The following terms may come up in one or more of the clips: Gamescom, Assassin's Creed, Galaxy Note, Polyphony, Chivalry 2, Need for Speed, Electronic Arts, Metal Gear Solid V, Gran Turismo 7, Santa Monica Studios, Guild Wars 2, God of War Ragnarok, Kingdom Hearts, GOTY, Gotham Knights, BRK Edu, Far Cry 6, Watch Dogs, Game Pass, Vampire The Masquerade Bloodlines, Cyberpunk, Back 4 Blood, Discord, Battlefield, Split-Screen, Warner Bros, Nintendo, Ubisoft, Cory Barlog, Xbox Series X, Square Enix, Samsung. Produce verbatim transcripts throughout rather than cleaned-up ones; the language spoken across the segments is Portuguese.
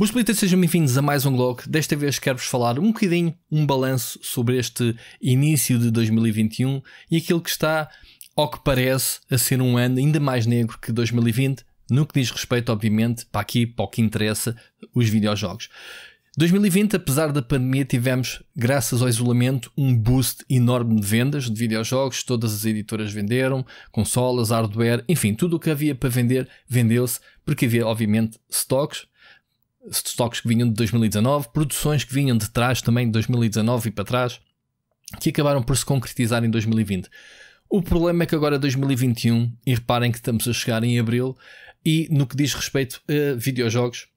Meus pelitas, sejam bem-vindos a mais um vlog. Desta vez quero-vos falar um bocadinho, um balanço sobre este início de dois mil e vinte e um e aquilo que está, ao que parece, a ser um ano ainda mais negro que dois mil e vinte, no que diz respeito, obviamente, para aqui, para o que interessa, os videojogos. dois mil e vinte, apesar da pandemia, tivemos, graças ao isolamento, um boost enorme de vendas de videojogos. Todas as editoras venderam, consolas, hardware, enfim, tudo o que havia para vender, vendeu-se, porque havia, obviamente, stocks. Stocks que vinham de dois mil e dezanove, produções que vinham de trás também de dois mil e dezanove e para trás, que acabaram por se concretizar em dois mil e vinte. O problema é que agora é dois mil e vinte e um, e reparem que estamos a chegar em Abril, e no que diz respeito a videojogos,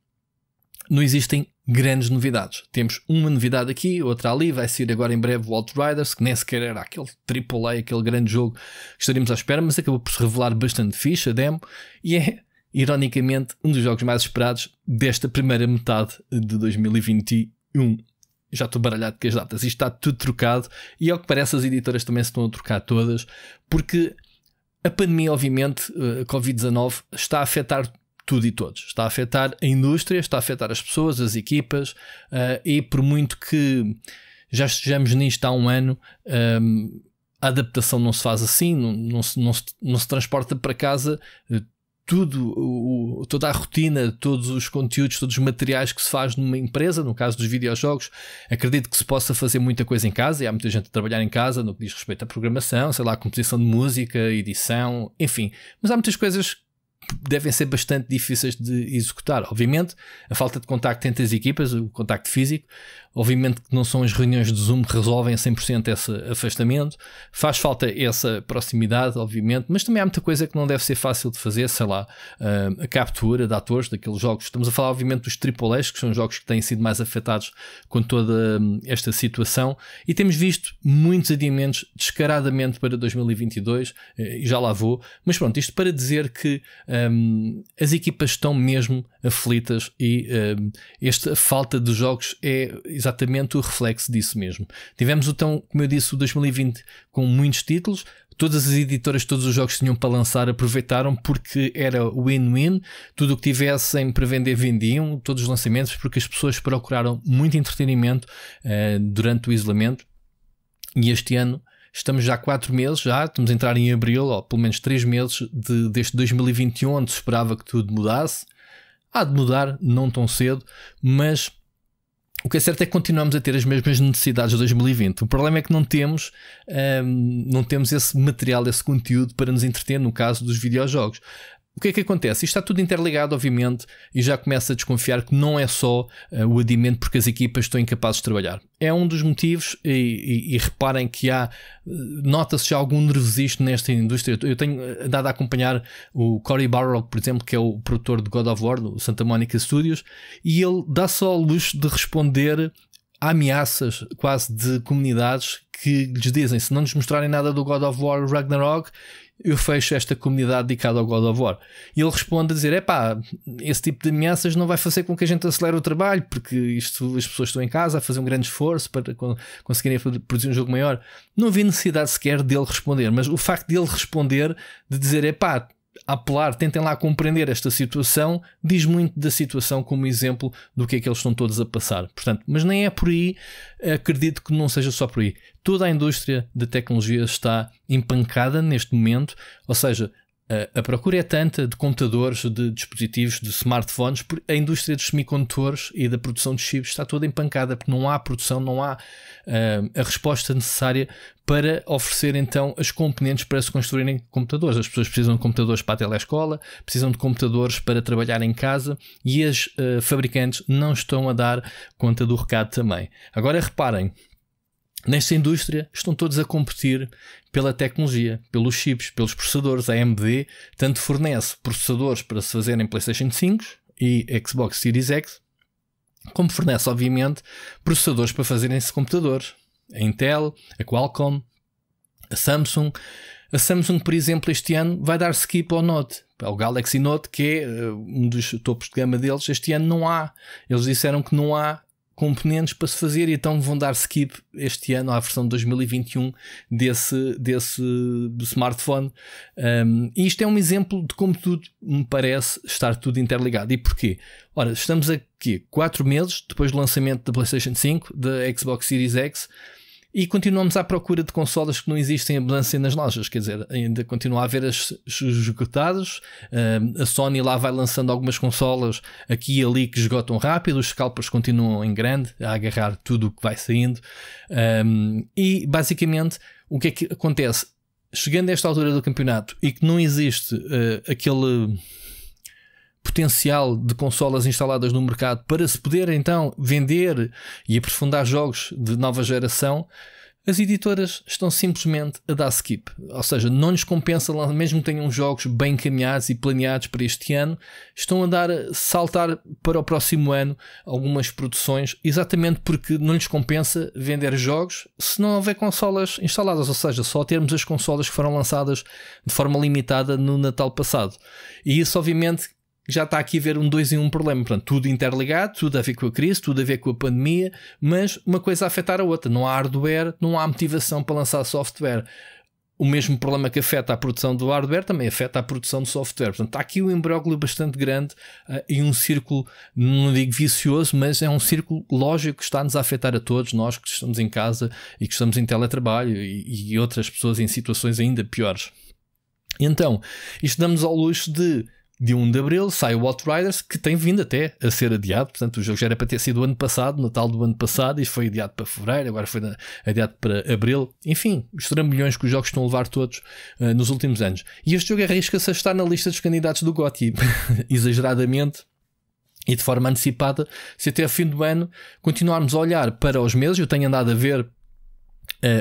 não existem grandes novidades. Temos uma novidade aqui, outra ali, vai sair agora em breve o Outriders, que nem sequer era aquele triplo A, aquele grande jogo que estaríamos à espera, mas acabou por se revelar bastante fixe, a demo, e é... ironicamente, um dos jogos mais esperados desta primeira metade de dois mil e vinte e um. Já estou baralhado com as datas. Isto está tudo trocado e, ao que parece, as editoras também se estão a trocar todas, porque a pandemia, obviamente, a Covid dezenove, está a afetar tudo e todos. Está a afetar a indústria, está a afetar as pessoas, as equipas, e por muito que já estejamos nisto há um ano, a adaptação não se faz assim, não, não, se, não, se, não se transporta para casa. Tudo, o, toda a rotina, todos os conteúdos, todos os materiais que se faz numa empresa, no caso dos videojogos, acredito que se possa fazer muita coisa em casa, e há muita gente a trabalhar em casa no que diz respeito à programação, sei lá, composição de música, edição, enfim. Mas há muitas coisas que devem ser bastante difíceis de executar. Obviamente, a falta de contacto entre as equipas, o contacto físico, obviamente que não são as reuniões de Zoom que resolvem a cem por cento esse afastamento, faz falta essa proximidade, obviamente, mas também há muita coisa que não deve ser fácil de fazer, sei lá, a captura de atores daqueles jogos. Estamos a falar, obviamente, dos triplo As, que são jogos que têm sido mais afetados com toda esta situação, e temos visto muitos adiamentos descaradamente para dois mil e vinte e dois, e já lá vou, mas pronto, isto para dizer que um, as equipas estão mesmo aflitas e um, esta falta de jogos é exatamente o reflexo disso mesmo. Tivemos, então, como eu disse, o dois mil e vinte com muitos títulos. Todas as editoras, todos os jogos que tinham para lançar aproveitaram, porque era win-win. Tudo o que tivessem para vender vendiam, todos os lançamentos, porque as pessoas procuraram muito entretenimento uh, durante o isolamento. E este ano estamos já quatro meses, já estamos a entrar em Abril, ou pelo menos três meses de, deste dois mil e vinte e um, onde se esperava que tudo mudasse. Há de mudar, não tão cedo, mas... o que é certo é que continuamos a ter as mesmas necessidades de dois mil e vinte. O problema é que não temos, hum, não temos esse material, esse conteúdo para nos entreter, no caso dos videojogos. O que é que acontece? Isto está tudo interligado, obviamente, e já começo a desconfiar que não é só uh, o adiamento porque as equipas estão incapazes de trabalhar. É um dos motivos, e, e, e reparem que há, nota-se já algum nervosismo nesta indústria. Eu tenho dado a acompanhar o Cory Barlog, por exemplo, que é o produtor de God of War, do Santa Monica Studios, e ele dá só ao luxo de responder a ameaças quase de comunidades que lhes dizem: se não nos mostrarem nada do God of War Ragnarok, eu fecho esta comunidade dedicada ao God of War. E ele responde a dizer: é pá, esse tipo de ameaças não vai fazer com que a gente acelere o trabalho, porque isto, as pessoas estão em casa a fazer um grande esforço para conseguirem produzir um jogo maior. Não havia necessidade sequer dele responder, mas o facto dele responder, de dizer: é pá, apelar, tentem lá compreender esta situação, diz muito da situação como exemplo do que é que eles estão todos a passar. Portanto, mas nem é por aí, acredito que não seja só por aí. Toda a indústria da tecnologia está empancada neste momento, ou seja, a, a procura é tanta de computadores, de dispositivos, de smartphones, a indústria dos semicondutores e da produção de chips está toda empancada, porque não há produção, não há uh, a resposta necessária para oferecer então as componentes para se construírem computadores. As pessoas precisam de computadores para a telescola, precisam de computadores para trabalhar em casa, e as uh, fabricantes não estão a dar conta do recado também. Agora reparem, nesta indústria estão todos a competir pela tecnologia, pelos chips, pelos processadores. A A M D tanto fornece processadores para se fazerem PlayStation cinco e Xbox Series X, como fornece, obviamente, processadores para fazerem-se computadores. A Intel, a Qualcomm, a Samsung. A Samsung, por exemplo, este ano vai dar skip ao Note, ao Galaxy Note, que é um dos topos de gama deles. Este ano não há. Eles disseram que não há componentes para se fazer, e então vão dar skip este ano à versão de dois mil e vinte e um desse, desse smartphone. Um, e isto é um exemplo de como tudo me parece estar tudo interligado. E porquê? Ora, estamos aqui quatro meses depois do lançamento da PlayStation cinco, da Xbox Series X, e continuamos à procura de consolas que não existem em abundância nas lojas. Quer dizer, ainda continua a haver as esgotadas. Um, a Sony lá vai lançando algumas consolas aqui e ali que esgotam rápido. Os scalpers continuam em grande a agarrar tudo o que vai saindo. Um, e basicamente o que é que acontece? Chegando a esta altura do campeonato e que não existe uh, aquele potencial de consolas instaladas no mercado para se poder então vender e aprofundar jogos de nova geração, as editoras estão simplesmente a dar skip. Ou seja, não lhes compensa, mesmo que tenham jogos bem encaminhados e planeados para este ano, estão a dar a saltar para o próximo ano algumas produções, exatamente porque não lhes compensa vender jogos se não houver consolas instaladas. Ou seja, só termos as consolas que foram lançadas de forma limitada no Natal passado. E isso obviamente já está aqui a ver um dois em um problema. Portanto, tudo interligado, tudo a ver com a crise, tudo a ver com a pandemia, mas uma coisa a afetar a outra. Não há hardware, não há motivação para lançar software. O mesmo problema que afeta a produção do hardware também afeta a produção do software. Portanto, está aqui um imbróglio bastante grande uh, e um círculo, não digo vicioso, mas é um círculo lógico que está-nos a afetar a todos nós que estamos em casa e que estamos em teletrabalho e, e outras pessoas em situações ainda piores. Então, isto damos ao luxo de... de um de Abril sai o Outriders, que tem vindo até a ser adiado. Portanto, o jogo já era para ter sido o ano passado, Natal do ano passado, e foi adiado para Fevereiro, agora foi adiado para Abril. Enfim, os trambolhões que os jogos estão a levar todos uh, nos últimos anos. E este jogo arrisca-se a estar na lista dos candidatos do G O T Y, exageradamente e de forma antecipada, se até o fim do ano continuarmos a olhar para os meses. Eu tenho andado a ver uh,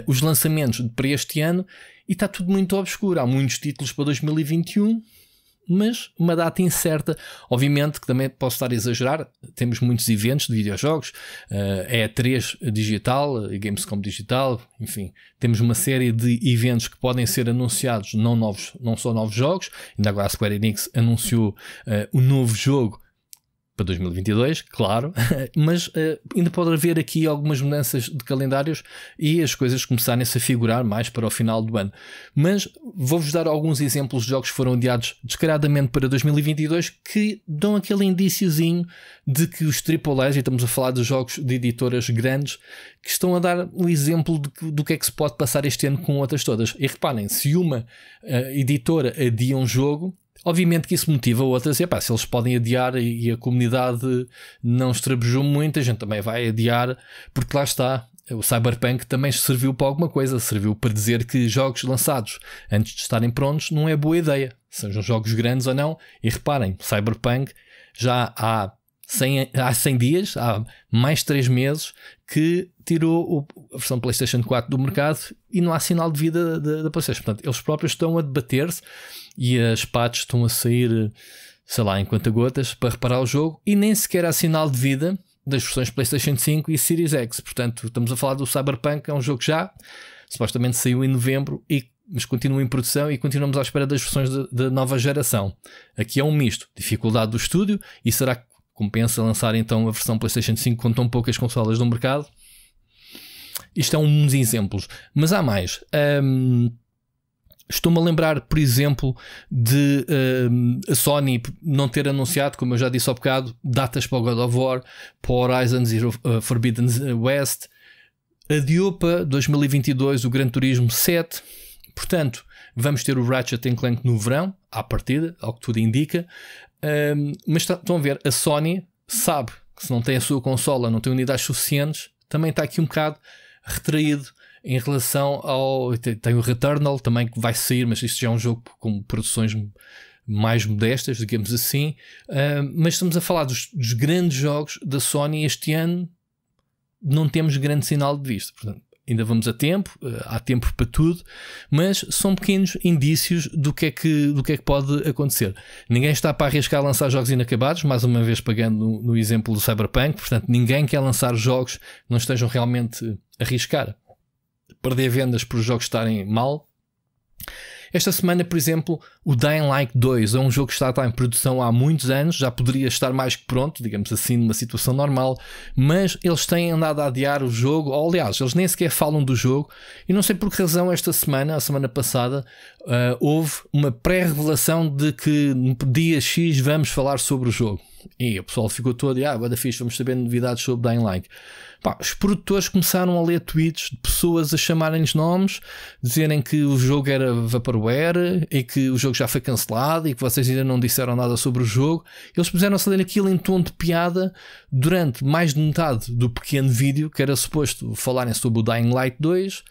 os lançamentos para este ano e está tudo muito obscuro. Há muitos títulos para dois mil e vinte e um, mas uma data incerta. Obviamente que também posso estar a exagerar, temos muitos eventos de videojogos, E três digital, Gamescom digital, enfim, temos uma série de eventos que podem ser anunciados, não, novos, não só novos jogos. Ainda agora a Square Enix anunciou uh, um novo jogo para dois mil e vinte e dois, claro, mas uh, ainda pode haver aqui algumas mudanças de calendários e as coisas começarem-se a figurar mais para o final do ano. Mas vou-vos dar alguns exemplos de jogos que foram adiados descaradamente para dois mil e vinte e dois, que dão aquele indiciozinho de que os triplo A's, e estamos a falar de jogos de editoras grandes, que estão a dar um exemplo de, do que é que se pode passar este ano com outras todas. E reparem, se uma uh, editora adia um jogo, obviamente que isso motiva outras. E, pá, se eles podem adiar e a comunidade não estrabejou muito, a gente também vai adiar, porque lá está, o Cyberpunk também serviu para alguma coisa, serviu para dizer que jogos lançados antes de estarem prontos não é boa ideia, sejam jogos grandes ou não. E reparem, Cyberpunk já há cem, há cem dias, há mais de três meses, que tirou a versão PlayStation quatro do mercado e não há sinal de vida da PlayStation. Portanto, eles próprios estão a debater-se e as patches estão a sair, sei lá, em conta-gotas para reparar o jogo, e nem sequer há sinal de vida das versões PlayStation cinco e Series X. Portanto, estamos a falar do Cyberpunk, é um jogo que já supostamente saiu em novembro, e mas continua em produção e continuamos à espera das versões da nova geração. Aqui é um misto, dificuldade do estúdio, e será que compensa lançar então a versão PlayStation cinco com tão poucas consolas no mercado? Isto é um dos exemplos, mas há mais. Um, Estou-me a lembrar, por exemplo, de um, a Sony não ter anunciado, como eu já disse há bocado, datas para o God of War, para o Horizon uh, Forbidden West. Adiou para dois mil e vinte e dois o Gran Turismo sete. Portanto, vamos ter o Ratchet and Clank no verão, à partida, ao que tudo indica. Um, mas estão a ver, a Sony sabe que se não tem a sua consola, não tem unidades suficientes, também está aqui um bocado retraído em relação ao... Tem, tem o Returnal também que vai sair, mas isto já é um jogo com produções mais modestas, digamos assim. Uh, mas estamos a falar dos, dos grandes jogos da Sony este ano, não temos grande sinal de vista. Portanto, ainda vamos a tempo, há tempo para tudo, mas são pequenos indícios do que é que, do que, é que pode acontecer. Ninguém está para arriscar a lançar jogos inacabados, mais uma vez pegando no, no exemplo do Cyberpunk. Portanto, ninguém quer lançar jogos que não estejam realmente a arriscar perder vendas por jogos estarem mal. Esta semana, por exemplo, o Dying Light dois é um jogo que está em produção há muitos anos, já poderia estar mais que pronto, digamos assim, numa situação normal, mas eles têm andado a adiar o jogo, ou aliás, eles nem sequer falam do jogo, e não sei por que razão esta semana, a semana passada, uh, houve uma pré-revelação de que no dia X vamos falar sobre o jogo. E o pessoal ficou todo, ah, bada fixe, vamos saber novidades sobre Dying Light. Pá, os produtores começaram a ler tweets de pessoas a chamarem-lhes nomes, dizerem que o jogo era vaporware e que o jogo já foi cancelado e que vocês ainda não disseram nada sobre o jogo. Eles puseram-se a ler aquilo em tom de piada durante mais de metade do pequeno vídeo, que era suposto falarem sobre o Dying Light dois.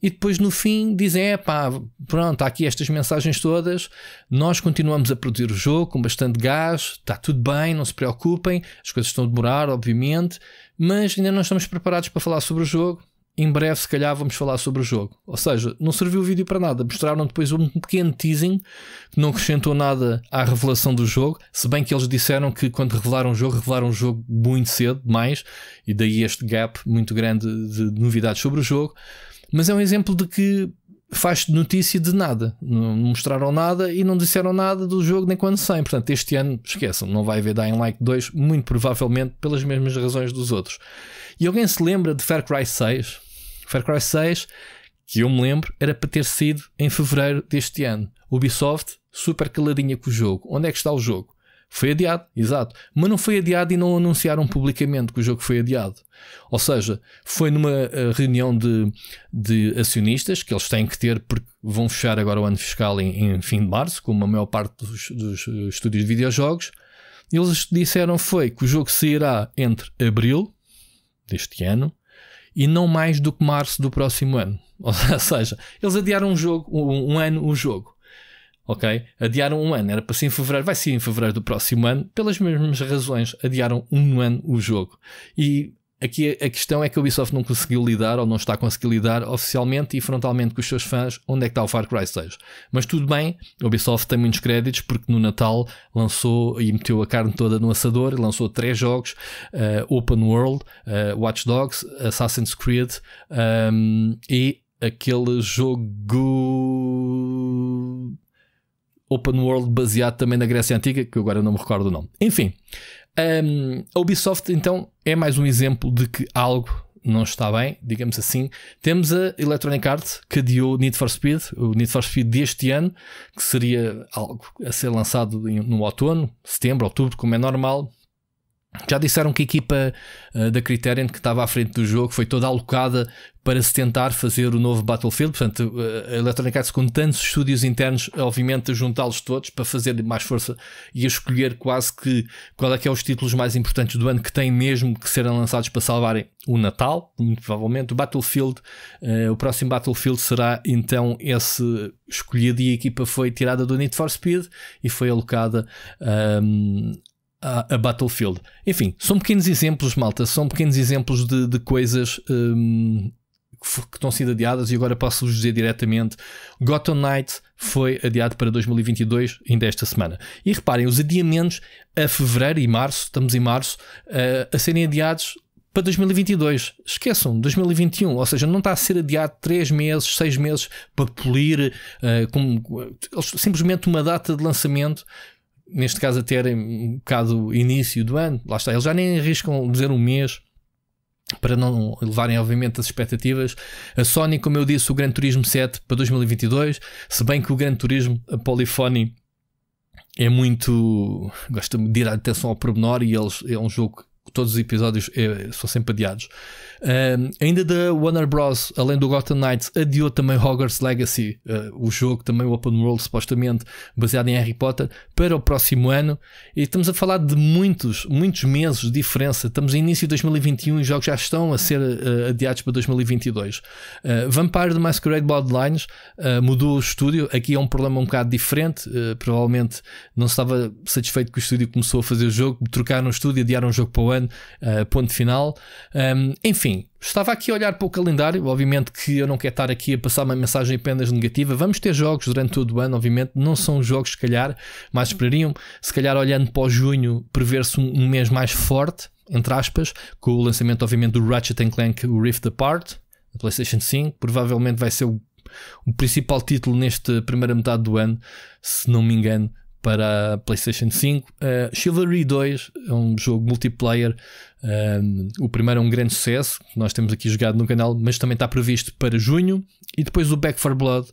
E depois no fim dizem, é pá, pronto, há aqui estas mensagens todas, nós continuamos a produzir o jogo com bastante gás, está tudo bem, não se preocupem, as coisas estão a demorar, obviamente, mas ainda não estamos preparados para falar sobre o jogo, em breve se calhar vamos falar sobre o jogo. Ou seja, não serviu o vídeo para nada, mostraram depois um pequeno teasing que não acrescentou nada à revelação do jogo, se bem que eles disseram que quando revelaram o jogo, revelaram o jogo muito cedo demais, e daí este gap muito grande de novidades sobre o jogo. Mas é um exemplo de que faz notícia de nada, não mostraram nada e não disseram nada do jogo nem quando saem. Portanto, este ano, esqueçam, não vai haver Dying Light dois, muito provavelmente pelas mesmas razões dos outros. E alguém se lembra de Far Cry seis? Far Cry seis, que eu me lembro, era para ter sido em fevereiro deste ano. Ubisoft, super caladinha com o jogo. Onde é que está o jogo? Foi adiado, exato, mas não foi adiado e não anunciaram publicamente que o jogo foi adiado. Ou seja, foi numa reunião de, de acionistas que eles têm que ter porque vão fechar agora o ano fiscal em, em fim de março, como a maior parte dos, dos estúdios de videojogos. Eles disseram foi que o jogo sairá entre abril deste ano e não mais do que março do próximo ano. Ou seja, eles adiaram um jogo, um, um ano o jogo. Ok? Adiaram um ano, era para ser em fevereiro, vai ser em fevereiro do próximo ano, pelas mesmas razões, adiaram um ano o jogo. E aqui a questão é que a Ubisoft não conseguiu lidar, ou não está a conseguir lidar oficialmente e frontalmente com os seus fãs, onde é que está o Far Cry seis. Mas tudo bem, a Ubisoft tem muitos créditos porque no Natal lançou e meteu a carne toda no assador, lançou três jogos, uh, Open World, uh, Watch Dogs, Assassin's Creed um, e aquele jogo... Open World baseado também na Grécia Antiga, que agora não me recordo o nome. Enfim, um, a Ubisoft então é mais um exemplo de que algo não está bem, digamos assim. Temos a Electronic Arts que adiou Need for Speed, o Need for Speed deste ano, que seria algo a ser lançado no outono, setembro, outubro, como é normal. Já disseram que a equipa uh, da Criterion que estava à frente do jogo foi toda alocada para se tentar fazer o novo Battlefield. Portanto, a Electronic Arts com tantos estúdios internos, obviamente a juntá-los todos para fazer mais força e a escolher quase que qual é que é os títulos mais importantes do ano que têm mesmo que serem lançados para salvarem o Natal, muito provavelmente o Battlefield, uh, o próximo Battlefield será então esse escolhido e a equipa foi tirada do Need for Speed e foi alocada um, A, a Battlefield. Enfim, são pequenos exemplos, malta, são pequenos exemplos de, de coisas hum, que estão sendo adiadas e agora posso-vos dizer diretamente, Gotham Knights foi adiado para dois mil e vinte e dois ainda esta semana. E reparem, os adiamentos a fevereiro e março, estamos em março, uh, a serem adiados para dois mil e vinte e dois, esqueçam, dois mil e vinte e um, ou seja, não está a ser adiado três meses, seis meses para polir uh, com, simplesmente uma data de lançamento. Neste caso, até era um bocado início do ano, lá está, eles já nem arriscam dizer um mês para não elevarem, obviamente, as expectativas. A Sony, como eu disse, o Gran Turismo sete para dois mil e vinte e dois, se bem que o Gran Turismo, a Polyphony, é muito. Gosta de ir à atenção ao pormenor e eles é um jogo que todos os episódios é, são sempre adiados. Um, ainda da Warner Bros, além do Gotham Knights, adiou também Hogwarts Legacy, uh, o jogo também open world supostamente baseado em Harry Potter, para o próximo ano. E estamos a falar de muitos, muitos meses de diferença. Estamos em início de dois mil e vinte e um e os jogos já estão a ser uh, adiados para dois mil e vinte e dois. Uh, Vampire The Masquerade Bloodlines uh, mudou o estúdio. Aqui é um problema um bocado diferente. Uh, provavelmente não estava satisfeito que o estúdio começou a fazer o jogo, trocaram o estúdio, adiaram o jogo para o ano, uh, ponto final. Um, enfim, estava aqui a olhar para o calendário, obviamente que eu não quero estar aqui a passar uma mensagem apenas negativa, vamos ter jogos durante todo o ano, obviamente, não são jogos se calhar, mas esperariam, se calhar olhando para o junho, prever-se um, um mês mais forte, entre aspas, com o lançamento obviamente do Ratchet and Clank Rift Apart, da PlayStation cinco, provavelmente vai ser o o principal título nesta primeira metade do ano, se não me engano, para a PlayStation cinco. uh, Chivalry dois é um jogo multiplayer. Um, o primeiro é um grande sucesso, nós temos aqui jogado no canal, mas também está previsto para junho. E depois o Back four Blood,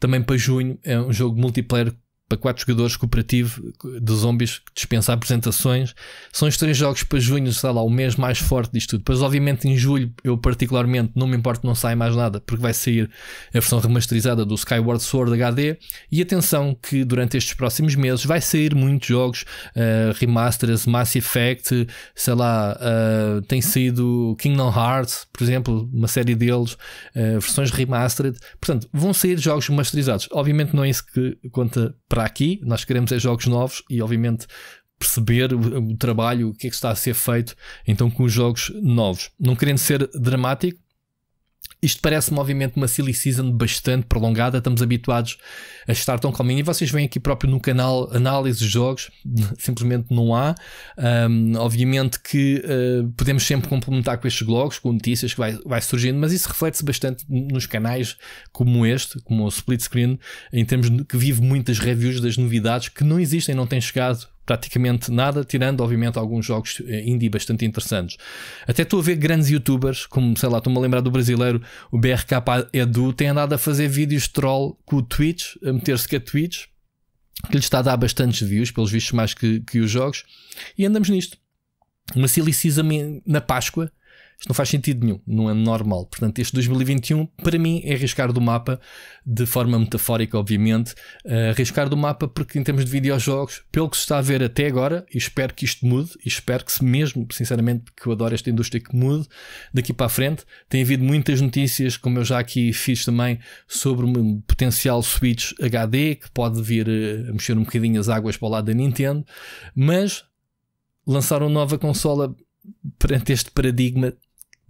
também para junho, é um jogo multiplayer para quatro jogadores, cooperativo, de zombies, que dispensa apresentações. São os três jogos para junho, sei lá, o mês mais forte disto tudo. Depois, obviamente, em julho, eu particularmente não me importo, não sai mais nada, porque vai sair a versão remasterizada do Skyward Sword H D. E atenção que durante estes próximos meses vai sair muitos jogos, uh, remasters, Mass Effect, sei lá, uh, tem saído Kingdom Hearts, por exemplo, uma série deles, uh, versões remastered. Portanto, vão sair jogos remasterizados. Obviamente não é isso que conta para aqui, nós queremos é jogos novos e obviamente perceber o, o trabalho, o que é que está a ser feito então com os jogos novos. Não querendo ser dramático, isto parece-me obviamente uma silly season bastante prolongada, estamos habituados a estar tão calminho e vocês vêm aqui próprio no canal análise de jogos, simplesmente não há. Um, obviamente que uh, podemos sempre complementar com estes blogs, com notícias que vai, vai surgindo, mas isso reflete-se bastante nos canais como este, como o Split Screen, em termos de, que vive muitas reviews das novidades que não existem, não têm chegado praticamente nada, tirando obviamente alguns jogos indie bastante interessantes. Até estou a ver grandes youtubers, como sei lá, estou-me a lembrar do brasileiro, o B R K Edu, tem andado a fazer vídeos troll com o Twitch, a meter-se com a Twitch, que lhe está a dar bastantes views, pelos vistos mais que, que os jogos, e andamos nisto. Uma silly season na Páscoa, isto não faz sentido nenhum, não é normal. Portanto, este dois mil e vinte e um, para mim, é arriscar do mapa, de forma metafórica, obviamente. Uh, arriscar do mapa porque, em termos de videojogos, pelo que se está a ver até agora, e espero que isto mude, e espero que se mesmo, sinceramente, que eu adoro esta indústria, que mude daqui para a frente. Tem havido muitas notícias, como eu já aqui fiz também, sobre um potencial Switch H D, que pode vir a mexer um bocadinho as águas para o lado da Nintendo, mas lançaram nova consola perante este paradigma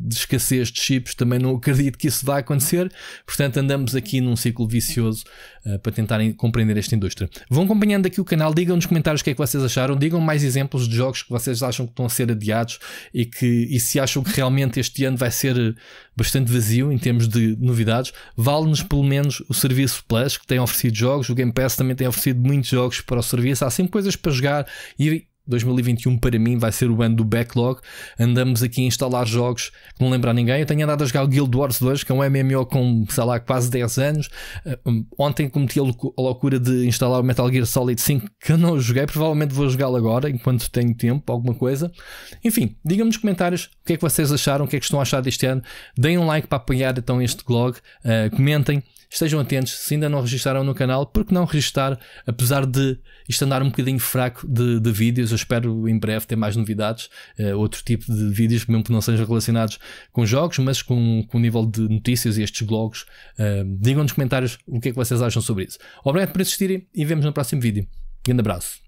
de escassez de chips, também não acredito que isso vá acontecer. Portanto, andamos aqui num ciclo vicioso uh, para tentarem compreender esta indústria. Vão acompanhando aqui o canal, digam nos comentários o que é que vocês acharam, digam mais exemplos de jogos que vocês acham que estão a ser adiados e, que, e se acham que realmente este ano vai ser bastante vazio em termos de novidades. Vale-nos pelo menos o serviço Plus, que tem oferecido jogos, o Game Pass também tem oferecido muitos jogos para o serviço, há sempre coisas para jogar e dois mil e vinte e um para mim vai ser o ano do backlog. Andamos aqui a instalar jogos que não lembro a ninguém. Eu tenho andado a jogar o Guild Wars dois, que é um M M O com, sei lá, quase dez anos. Uh, ontem cometi a, loucu a loucura de instalar o Metal Gear Solid cinco, que eu não joguei. Provavelmente vou jogá-lo agora, enquanto tenho tempo, alguma coisa. Enfim, digam-me nos comentários o que é que vocês acharam, o que é que estão a achar deste ano. Deem um like para apoiar então este blog. Uh, comentem. Estejam atentos, se ainda não registaram no canal, porque não registar, apesar de isto andar um bocadinho fraco de, de vídeos. Eu espero em breve ter mais novidades, uh, outro tipo de vídeos, mesmo que não sejam relacionados com jogos, mas com, com o nível de notícias e estes blogs. Uh, digam nos comentários o que é que vocês acham sobre isso. Obrigado por assistirem e vemos no próximo vídeo. Grande abraço.